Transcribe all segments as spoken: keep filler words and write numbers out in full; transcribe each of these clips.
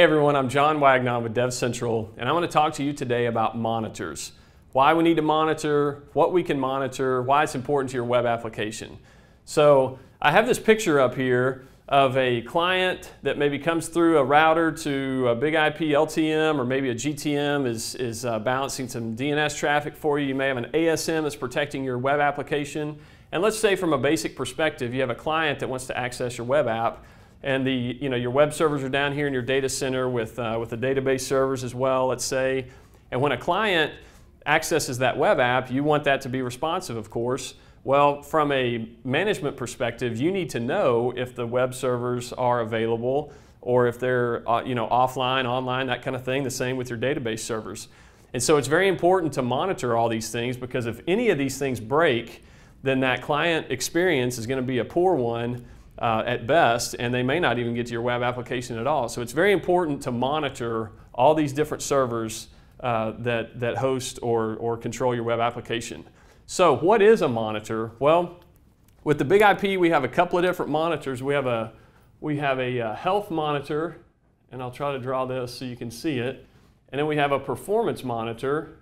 Hey everyone, I'm John Wagnon with DevCentral, and I want to talk to you today about monitors. Why we need to monitor, what we can monitor, why it's important to your web application. So I have this picture up here of a client that maybe comes through a router to a big I P L T M, or maybe a G T M is, is uh, balancing some D N S traffic for you. You may have an A S M that's protecting your web application. And let's say from a basic perspective, you have a client that wants to access your web app. And the, you know, your web servers are down here in your data center with, uh, with the database servers as well, let's say. And when a client accesses that web app, you want that to be responsive, of course. Well, from a management perspective, you need to know if the web servers are available or if they're uh, you know, offline, online, that kind of thing, the same with your database servers. And so it's very important to monitor all these things, because if any of these things break, then that client experience is going to be a poor one Uh, at best, and they may not even get to your web application at all. So it's very important to monitor all these different servers uh, that, that host or, or control your web application. So what is a monitor? Well, with the big I P, we have a couple of different monitors. We have a, we have a uh, health monitor, and I'll try to draw this so you can see it. And then we have a performance monitor.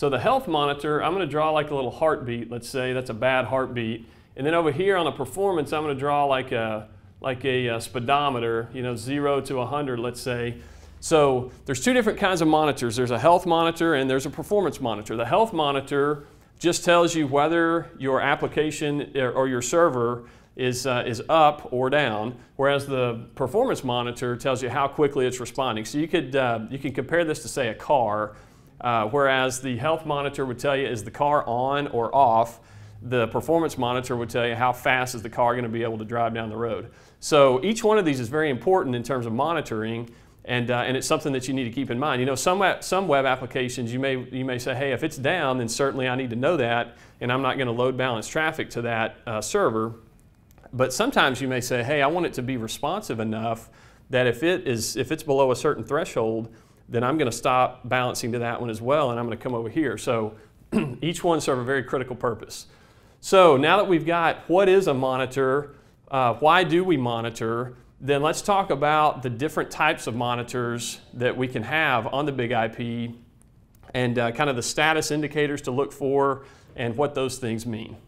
So the health monitor, I'm going to draw like a little heartbeat, let's say. That's a bad heartbeat. And then over here on the performance, I'm going to draw like a, like a, a speedometer, you know, zero to one hundred, let's say. So there's two different kinds of monitors. There's a health monitor and there's a performance monitor. The health monitor just tells you whether your application or your server is, uh, is up or down, whereas the performance monitor tells you how quickly it's responding. So you could, uh, you can compare this to, say, a car. Uh, whereas the health monitor would tell you, is the car on or off? The performance monitor would tell you, how fast is the car going to be able to drive down the road? So each one of these is very important in terms of monitoring, and, uh, and it's something that you need to keep in mind. You know, some, some web applications, you may, you may say, hey, if it's down, then certainly I need to know that, and I'm not going to load balance traffic to that uh, server. But sometimes you may say, hey, I want it to be responsive enough that if, it is, if it's below a certain threshold, then I'm going to stop balancing to that one as well, and I'm going to come over here. So each one serves a very critical purpose. So now that we've got what is a monitor, uh, why do we monitor, then let's talk about the different types of monitors that we can have on the big I P, and uh, kind of the status indicators to look for and what those things mean.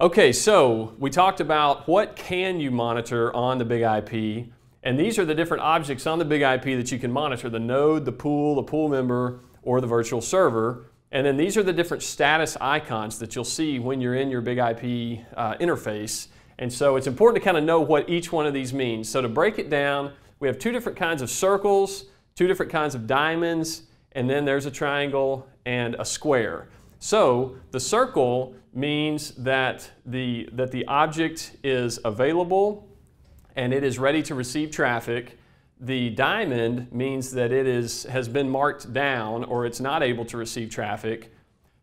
Okay, so we talked about what can you monitor on the big I P. And these are the different objects on the big I P that you can monitor: the node, the pool, the pool member, or the virtual server. And then these are the different status icons that you'll see when you're in your big I P uh, interface. And so it's important to kind of know what each one of these means. So to break it down, we have two different kinds of circles, two different kinds of diamonds, and then there's a triangle and a square. So the circle means that the, that the object is available and it is ready to receive traffic. The diamond means that it is, has been marked down, or it's not able to receive traffic.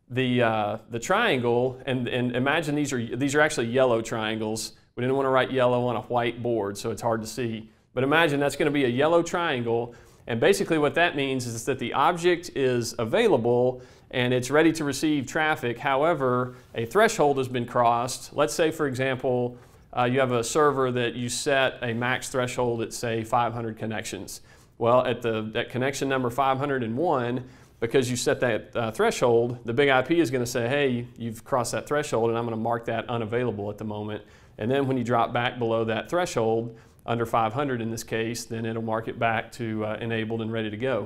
The, uh, the triangle, and, and imagine these are, these are actually yellow triangles. We didn't want to write yellow on a white board, so it's hard to see. But imagine that's going to be a yellow triangle. And basically what that means is that the object is available and it's ready to receive traffic. However, a threshold has been crossed. Let's say, for example, Uh, you have a server that you set a max threshold at, say, five hundred connections. Well, at the at connection number five hundred one, because you set that uh, threshold, the big I P is going to say, hey, you've crossed that threshold, and I'm going to mark that unavailable at the moment. And then when you drop back below that threshold, under five hundred in this case, then it'll mark it back to uh, enabled and ready to go.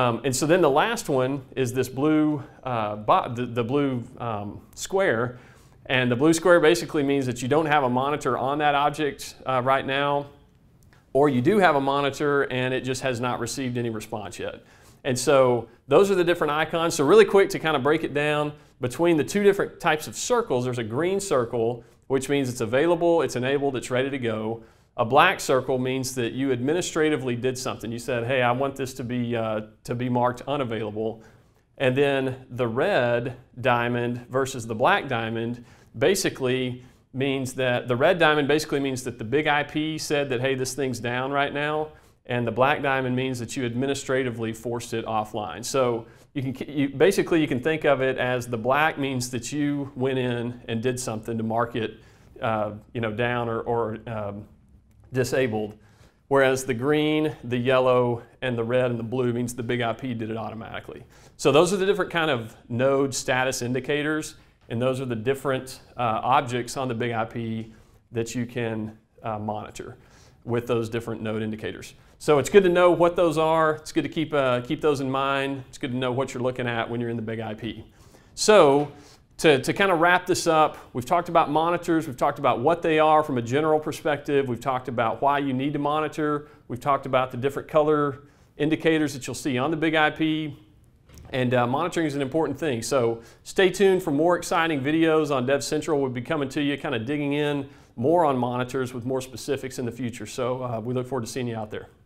Um, and so then the last one is this blue, uh, bot, the, the blue um, square. And the blue square basically means that you don't have a monitor on that object uh, right now, or you do have a monitor and it just has not received any response yet. And so those are the different icons. So really quick, to kind of break it down, between the two different types of circles, there's a green circle, which means it's available, it's enabled, it's ready to go. A black circle means that you administratively did something. You said, hey, I want this to be, uh, to be marked unavailable. And then the red diamond versus the black diamond basically means that the red diamond basically means that the big I P said that, hey, this thing's down right now, and the black diamond means that you administratively forced it offline. So you can you, basically you can think of it as the black means that you went in and did something to mark it, uh, you know, down or, or um, disabled, whereas the green, the yellow, and the red and the blue means the big I P did it automatically. So those are the different kind of node status indicators, and those are the different uh, objects on the big I P that you can uh, monitor with those different node indicators. So it's good to know what those are. It's good to keep, uh, keep those in mind. It's good to know what you're looking at when you're in the big I P. So to, to kind of wrap this up, we've talked about monitors, we've talked about what they are from a general perspective, we've talked about why you need to monitor, we've talked about the different color indicators that you'll see on the big I P, and uh, monitoring is an important thing. So stay tuned for more exciting videos on DevCentral. We'll be coming to you, kind of digging in more on monitors with more specifics in the future. So uh, we look forward to seeing you out there.